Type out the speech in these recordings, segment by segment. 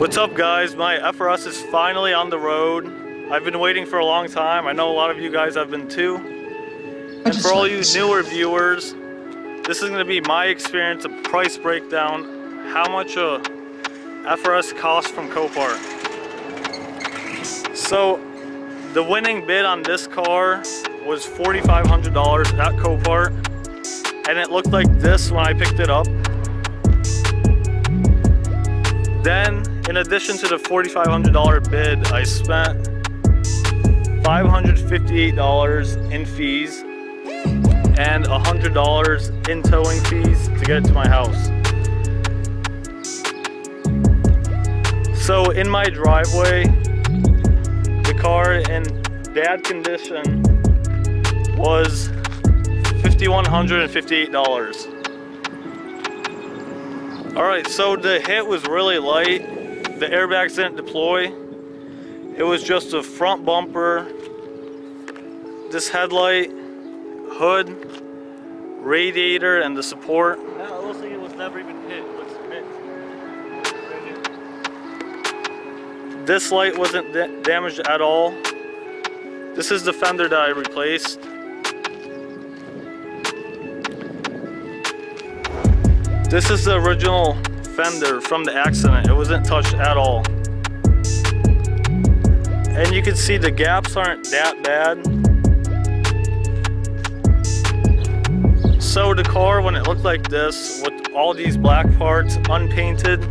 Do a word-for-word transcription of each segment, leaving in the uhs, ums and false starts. What's up guys, my F R S is finally on the road. I've been waiting for a long time. I know a lot of you guys have been too. And for all you newer viewers, this is going to be my experience, a price breakdown, how much a F R S costs from Copart. So the winning bid on this car was forty-five hundred dollars at Copart, and it looked like this when I picked it up. Then, in addition to the forty-five hundred dollar bid, I spent five hundred fifty-eight dollars in fees and one hundred dollars in towing fees to get it to my house. So in my driveway, the car in bad condition was five thousand one hundred fifty-eight dollars. Alright, so the hit was really light. The airbags didn't deploy. It was just a front bumper, this headlight, hood, radiator, and the support. That whole thing was never even hit. It looks mixed. This light wasn't da damaged at all. This is the fender that I replaced. This is the original fender from the accident. It wasn't touched at all. And you can see the gaps aren't that bad. So the car, when it looked like this, with all these black parts, unpainted,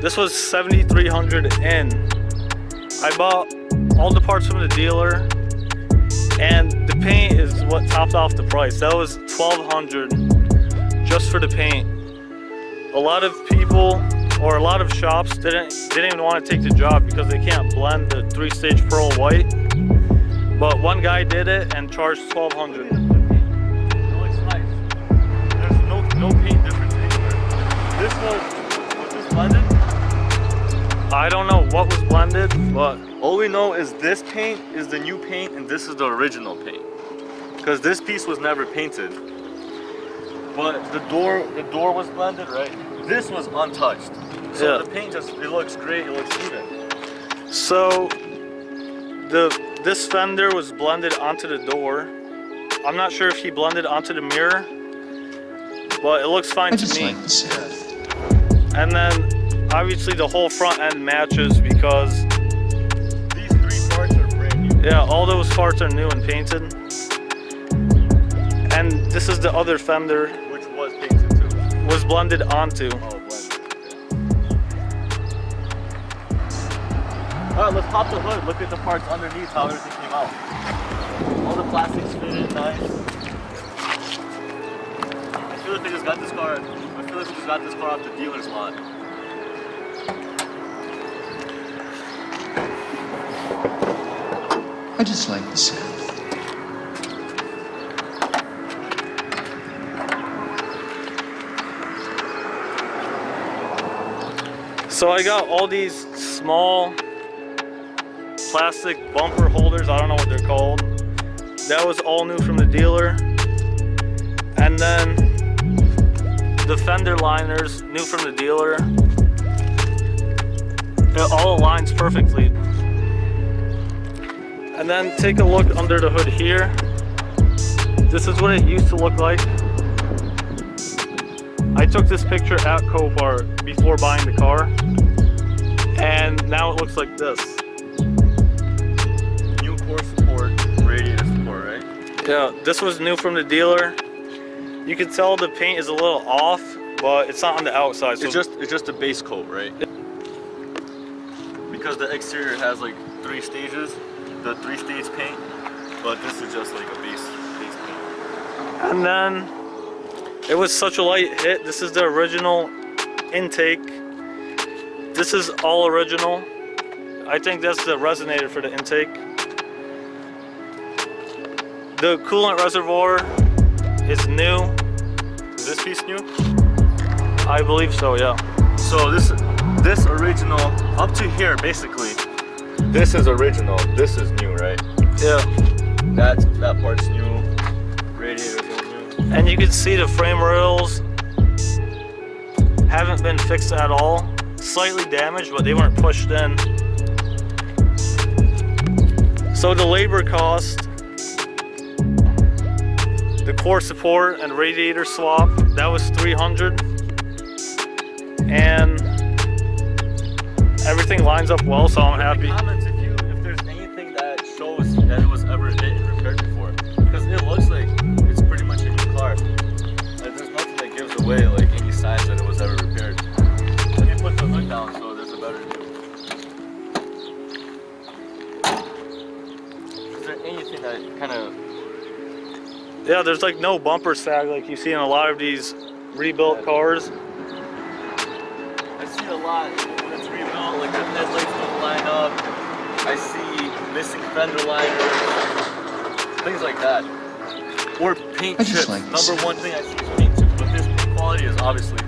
this was seventy-three hundred dollars in. I bought all the parts from the dealer, and the paint is what topped off the price. That was twelve hundred dollars just for the paint. A lot of people, or a lot of shops, didn't didn't even want to take the job because they can't blend the three-stage pearl white. But one guy did it and charged twelve hundred dollars. It looks nice. There's no no paint difference anywhere. This was was this blended? I don't know what was blended, but all we know is this paint is the new paint and this is the original paint. Because this piece was never painted. But the door, the door was blended, right? This was untouched. So yeah. The paint just, it looks great, it looks even. So, the this fender was blended onto the door. I'm not sure if he blended onto the mirror, but it looks fine I to me. Like and then, obviously the whole front end matches because these three parts are brand new. Yeah, all those parts are new and painted. And this is the other fender. Was painted too. Was blended onto. Oh, blended. Alright, let's pop the hood. Look at the parts underneath, how everything came out. All the plastics fit in nice. I feel like they just got this car. I feel like they just got this car off the dealer's lot. I just like the sound. So I got all these small plastic bumper holders, I don't know what they're called. That was all new from the dealer. And then the fender liners, new from the dealer. It all aligns perfectly. And then take a look under the hood here. This is what it used to look like. I took this picture at Copart before buying the car, and now it looks like this. New core support, radiator support, right? Yeah, this was new from the dealer. You can tell the paint is a little off, but it's not on the outside. So it's just it's just a base coat, right? Because the exterior has like three stages, the three-stage paint, but this is just like a base base paint. And then. It was such a light hit. This is the original intake. This is all original. I think that's the resonator for the intake. The coolant reservoir is new. Is this piece new? I believe so, yeah. So this this original, up to here basically, this is original, this is new, right? Yeah. That's, that part's new, radiator. And you can see the frame rails haven't been fixed at all. slightly damaged, but they weren't pushed in. So the labor cost, the core support and radiator swap, that was three hundred, and everything lines up well, so I'm happy. Comments if, you, if there's anything that shows that it was ever hit and repaired before, because it looks like it's pretty much a new car. Like, there's nothing that gives away like any signs that it was ever repaired. Let me put the hood down so there's a better view. Is there anything that kind of... Yeah, there's like no bumper sag like you see in a lot of these rebuilt cars. I see a lot when it's rebuilt, like the headlights don't line up. I see missing fender liners, things like that. Or paint chips. Like Number one thing I see is paint chips, but this paint quality is obviously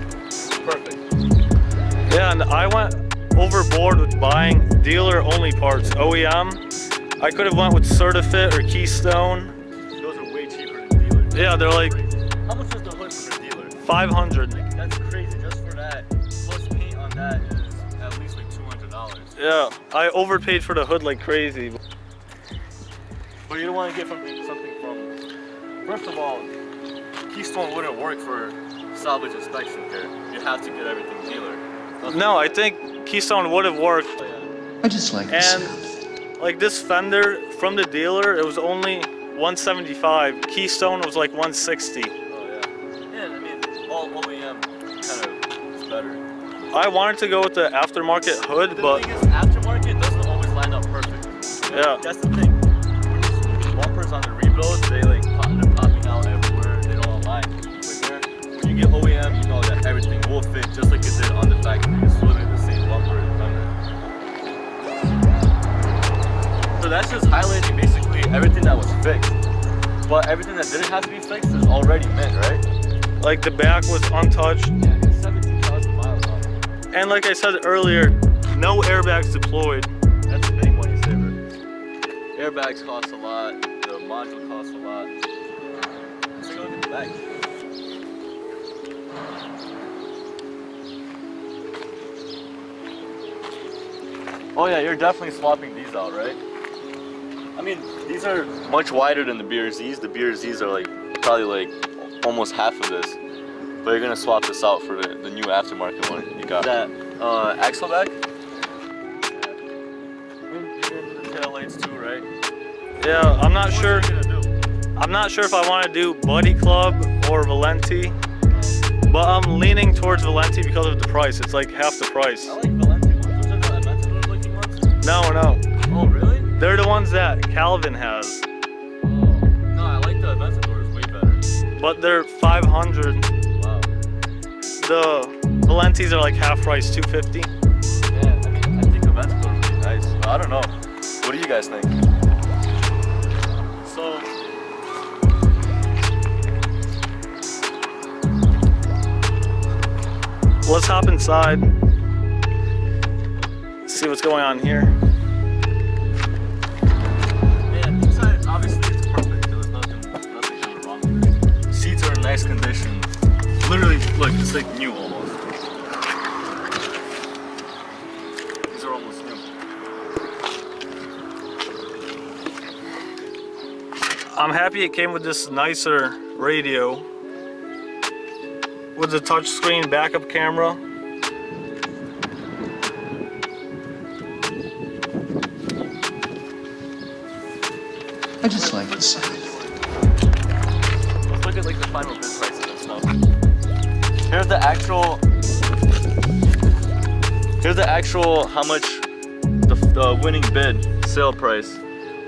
perfect. Yeah, and I went overboard with buying dealer-only parts, O E M. I could have went with CertiFit or Keystone. Yeah, they're like... How much is the hood for a dealer? five hundred. Like, that's crazy, just for that. Plus paint on that is at least like two hundred dollars. Yeah, I overpaid for the hood like crazy. But you don't want to get something, something from... First of all, Keystone wouldn't work for salvage inspection here. You have to get everything dealer. That's no, I think Keystone would have worked. Oh, yeah. I just like this. And like this fender from the dealer, it was only... one seventy-five. Keystone was like one sixty. Oh yeah. Yeah, I mean, all O E M kind of is better. I wanted to go with the aftermarket hood, the but the thing is, aftermarket doesn't always line up perfect. Yeah. That's the thing. Bumpers on the rebuilds, they like pop, they're popping out everywhere. They don't align. When you get O E M, you know that everything will fit just like it did on the factory. It's literally the same bumper and fender. So that's just highlighting basically everything that was fixed, but everything that didn't have to be fixed is already mint, right? Like the back was untouched. Yeah, it's seventeen thousand miles on it. And like I said earlier, no airbags deployed. That's a big money saver. Airbags cost a lot, the module costs a lot. Let's go to the back. Oh yeah, you're definitely swapping these out, right? I mean, these are much wider than the B R Zs. The B R Zs are like probably like almost half of this, but you're gonna swap this out for the, the new aftermarket one you got. That uh, Axelback. Yeah. The tail lights too, right? Yeah, I'm not what sure. I'm not sure if I want to do Buddy Club or Valenti, but I'm leaning towards Valenti because of the price. It's like half the price. I like Valenti ones. Those are the Aventador looking ones. No, no. Oh really? They're the ones that Calvin has. Oh, no, I like the Aventadors way better. But they're five hundred. Wow. The Valentis are like half price, two fifty. Yeah, I mean, I think Aventadors would be nice. I don't know. What do you guys think? So, let's hop inside. Let's see what's going on here. Nice condition. Literally, look, it's like new almost. These are almost new. I'm happy it came with this nicer radio with the touchscreen backup camera. I just like this. Like the final bid prices and stuff. Here's the actual, here's the actual how much the, the winning bid, sale price.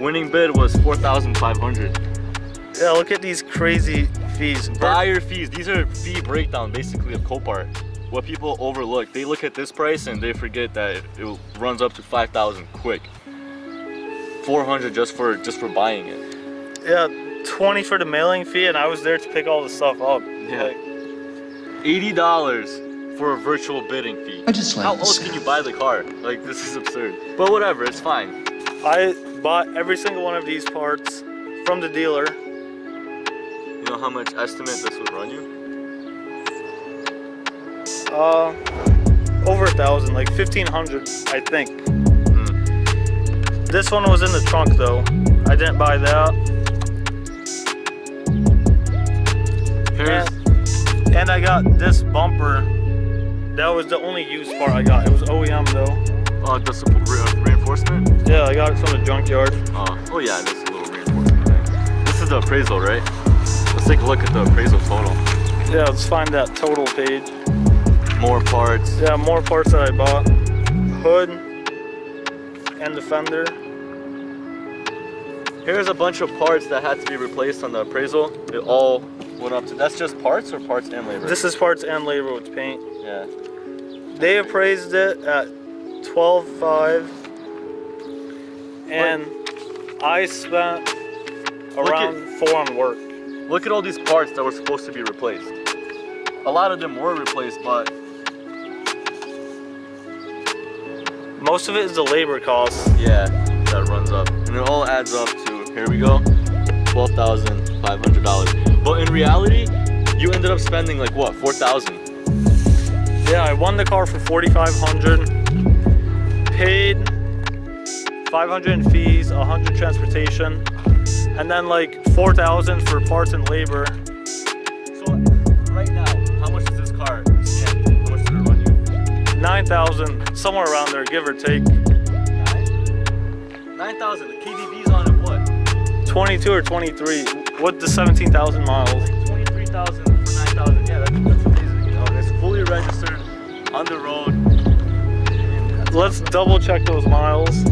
Winning bid was four thousand five hundred dollars. Yeah, look at these crazy fees. Buyer fees, these are fee breakdown basically of Copart. What people overlook, they look at this price and they forget that it, it runs up to five thousand quick. four hundred just for, just for buying it. Yeah. twenty for the mailing fee, and I was there to pick all the stuff up. Yeah. Like, eighty dollars for a virtual bidding fee. I just like How else can you buy the car? Like, this is absurd. But whatever, it's fine. I bought every single one of these parts from the dealer. You know how much estimate this would run you? Uh, over a thousand, like fifteen hundred, I think. Mm. This one was in the trunk though. I didn't buy that. And, and I got this bumper. That was the only used part I got. It was O E M though. Oh, uh, just a re reinforcement? Yeah, I got it from the junkyard. Uh, oh yeah, just a little reinforcement thing. This is the appraisal, right? Let's take a look at the appraisal total. Yeah, let's find that total page. More parts. Yeah, more parts that I bought. Hood and the fender. Here's a bunch of parts that had to be replaced on the appraisal. It all went up to, that's just parts or parts and labor? This is parts and labor with paint. Yeah. They appraised it at twelve five and what? I spent around at, four on work. Look at all these parts that were supposed to be replaced. A lot of them were replaced, but most of it is the labor cost. Yeah, that runs up. And it all adds up to, here we go, twelve thousand five hundred dollars. But in reality, you ended up spending like what, four thousand dollars? Yeah, I won the car for forty-five hundred dollars, paid five hundred dollars in fees, one hundred dollars transportation, and then like four thousand dollars for parts and labor. nine thousand, somewhere around there, give or take. nine thousand, the K B B's on it, what? twenty-two or twenty-three, with the seventeen thousand miles. Like twenty-three thousand for nine thousand, yeah, that's, that's amazing. You know, it's fully registered, on the road. Let's double check those miles.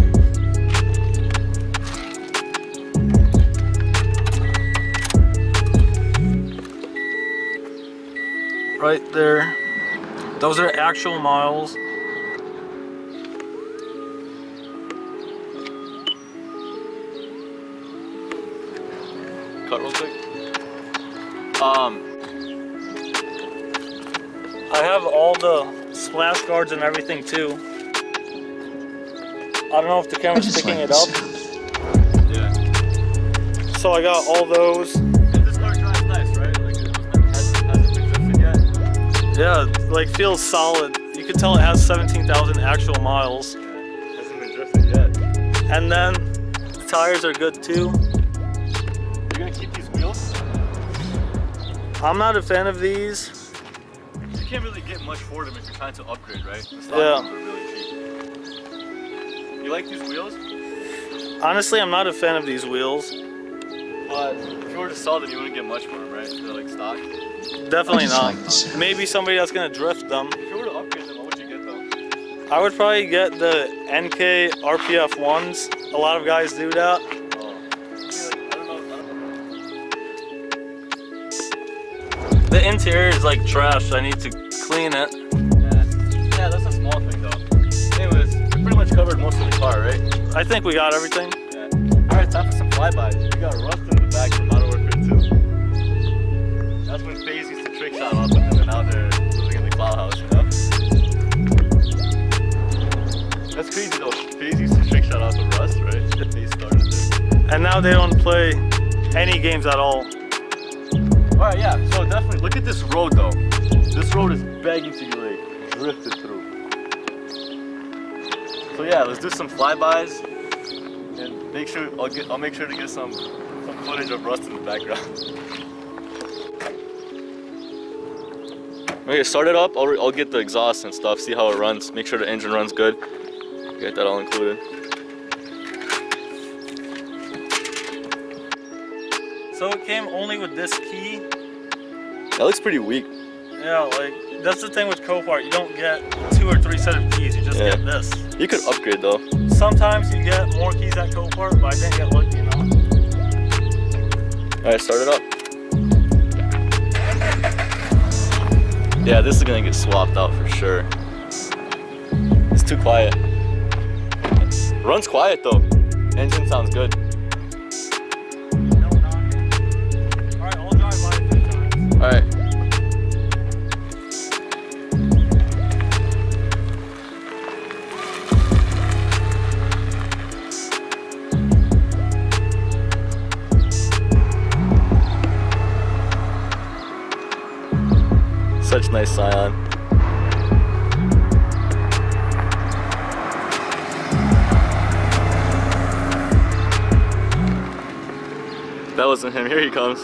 Right there. Those are actual miles. Cut real quick. Um, I have all the splash guards and everything too. I don't know if the camera's picking it up. Yeah. So I got all those. Yeah, like feels solid. You can tell it has seventeen thousand actual miles. Yeah, hasn't been drifted yet. And then the tires are good too. You're gonna keep these wheels? I'm not a fan of these. You can't really get much for them if you're trying to upgrade, right? The stock yeah. Ones are really cheap. You like these wheels? Honestly, I'm not a fan of these wheels. But if you were to sell them, you wouldn't get much for them, right? They're like stock. Definitely not. Like maybe somebody that's gonna drift them. If you were to upgrade them, what would you get though? I would probably get the N K R P F ones. A lot of guys do that. Oh. I don't know, I don't know. The interior is like trash. I need to clean it. Yeah, yeah, that's a small thing though. Anyways, we pretty much covered most of the car, right? I think we got everything. Yeah. All right, time for some flybys. We got rust in the back from Modern Warfare two. That's when FaZe used to trick shot off them and now they're living in the cloud house, you know? That's crazy though, FaZe used to trick shot off of Rust, right? They started there. And now they don't play any games at all. Alright, yeah, so definitely, look at this road though. This road is begging to be like drifted through. So yeah, let's do some flybys and make sure, I'll, get, I'll make sure to get some, some footage of Rust in the background. Okay, start it up, I'll, I'll get the exhaust and stuff, see how it runs, make sure the engine runs good, get that all included. So it came only with this key. That looks pretty weak. Yeah, like, that's the thing with Copart, you don't get two or three set of keys, you just yeah. get this. You could upgrade though. Sometimes you get more keys at Copart, but I didn't get lucky, you know. Alright, start it up. Yeah, this is gonna get swapped out for sure. It's too quiet. Runs quiet though. Engine sounds good. No knocking. Alright, I'll drive by a few times. Alright. Such nice Scion. That wasn't him. Here he comes.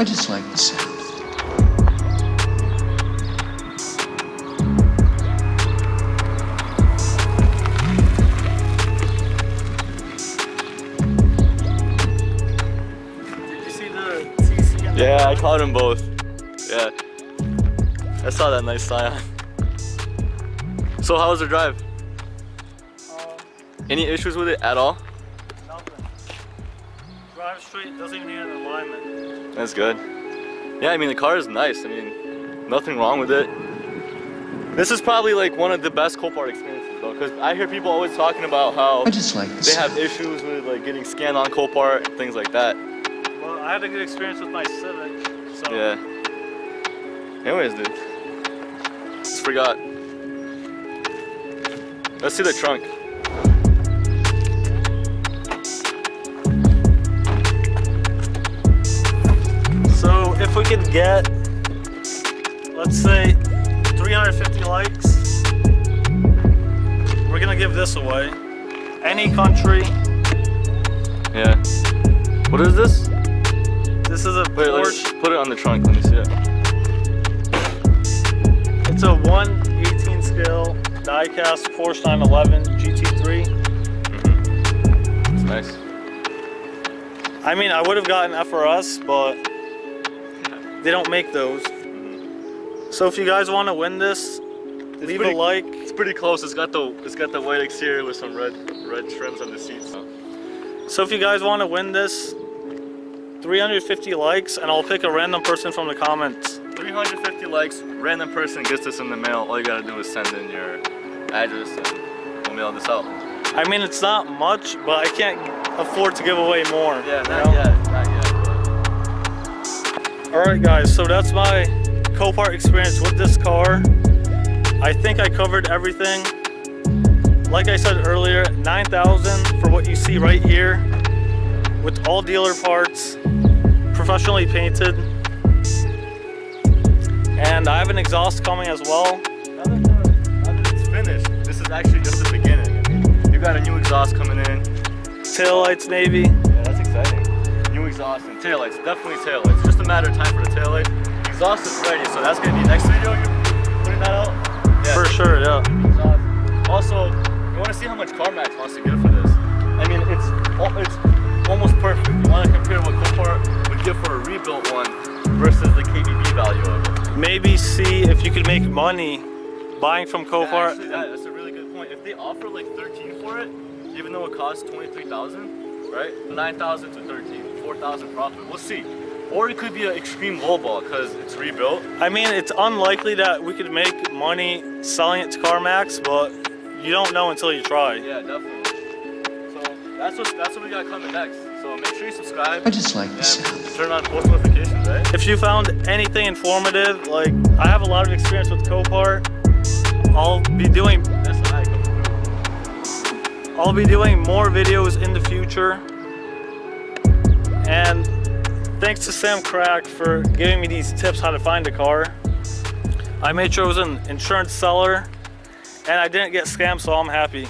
I just like the sound. Did you see the T C? Yeah, I caught them both. Yeah. I saw that nice Scion. So how was the drive? Um, Any issues with it at all? Nothing. Drive straight, doesn't even need an alignment. That's good. Yeah, I mean, the car is nice. I mean, nothing wrong with it. This is probably like one of the best Copart experiences though, because I hear people always talking about how I just like they have issues with like getting scanned on Copart and things like that. Well, I had a good experience with my Civic, so. Yeah. Anyways, dude. Just forgot. Let's see the trunk. If we could get, let's say, three hundred fifty likes, we're gonna give this away. Any country. Yeah. What is this? This is a Wait, Porsche. Put it on the trunk. Let me see it. It's a one eighteen scale diecast Porsche nine eleven G T three. Mm-hmm. It's nice. I mean, I would have gotten F R S, but they don't make those. Mm-hmm. So if you guys want to win this, it's leave pretty, a like. It's pretty close. It's got the it's got the white exterior with some red red trims on the seats. So, so if you guys want to win this, three hundred fifty likes, and I'll pick a random person from the comments. three hundred fifty likes, random person gets this in the mail. All you gotta do is send in your address, and we'll mail this out. I mean, it's not much, but I can't afford to give away more. Yeah, not yet. Not yet. Alright guys, so that's my Copart experience with this car. I think I covered everything. Like I said earlier, nine thousand for what you see right here, with all dealer parts, professionally painted. And I have an exhaust coming as well. Now that it's finished, this is actually just the beginning. You got a new exhaust coming in. Taillights maybe. Yeah, that's exciting. New exhaust and taillights, definitely taillights. Matter of time for the taillight. Exhaust is ready, so that's gonna be next video. You're putting that out? Yeah. For sure, yeah. Also, you wanna see how much CarMax wants to give for this. I mean, it's it's almost perfect. You wanna compare what Copart would give for a rebuilt one versus the K B B value of it. Maybe see if you could make money buying from Copart. Yeah, actually, that, that's a really good point. If they offer like thirteen for it, even though it costs twenty-three thousand, right? nine thousand to thirteen, four thousand profit. We'll see. Or it could be an extreme lowball because it's rebuilt. I mean, it's unlikely that we could make money selling it to CarMax, but you don't know until you try. Yeah, definitely. So that's what that's what we got coming next. So make sure you subscribe. I just like this. Turn on post notifications, right? If you found anything informative, like I have a lot of experience with Copart. I'll be doing. That's I come I'll be doing more videos in the future. And thanks to Samcrac for giving me these tips how to find a car. I made sure it was an insurance seller and I didn't get scammed, so I'm happy.